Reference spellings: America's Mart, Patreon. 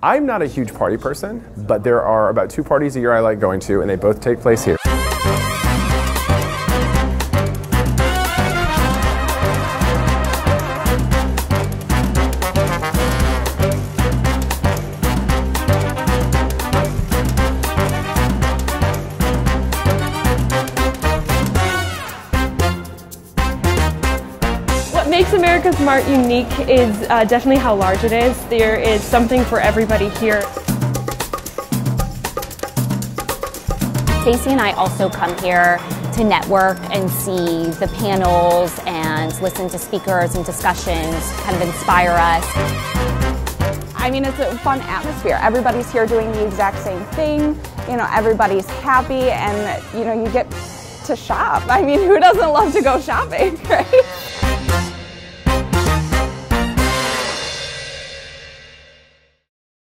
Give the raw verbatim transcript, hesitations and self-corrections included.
I'm not a huge party person, but there are about two parties a year I like going to, and they both take place here. What makes America's Mart unique is uh, definitely how large it is. There is something for everybody here. Stacey and I also come here to network and see the panels and listen to speakers and discussions, kind of inspire us. I mean, it's a fun atmosphere. Everybody's here doing the exact same thing. You know, everybody's happy and, you know, you get to shop. I mean, who doesn't love to go shopping, right?